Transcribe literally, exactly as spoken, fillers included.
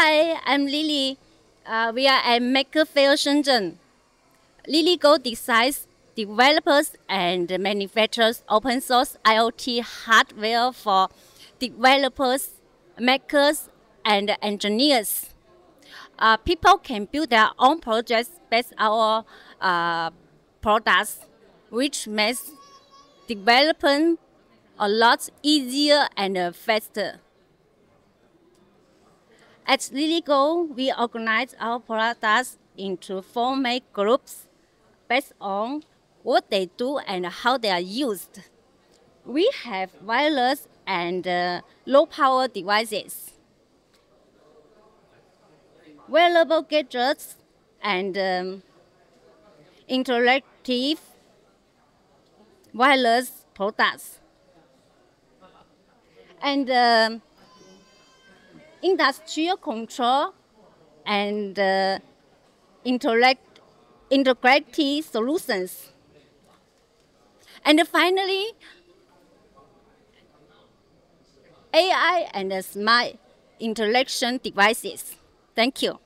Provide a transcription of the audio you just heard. Hi, I'm Lily. Uh, we are at Maker Faire Shenzhen. LilyGo designs, developers, and manufactures open source IoT hardware for developers, makers, and engineers. Uh, people can build their own projects based on our uh, products, which makes development a lot easier and faster. At LilyGo, we organize our products into four main groups based on what they do and how they are used. We have wireless and uh, low-power devices, wearable gadgets, and um, interactive wireless products, and um, industrial control and uh, interact, integrated solutions. And finally, A I and smart interaction devices. Thank you.